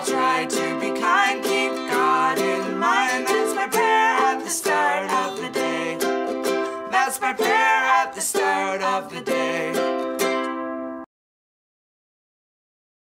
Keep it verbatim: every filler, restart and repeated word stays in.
I'll try to be kind, keep God in mind. That's my prayer at the start of the day. That's my prayer at the start of the day.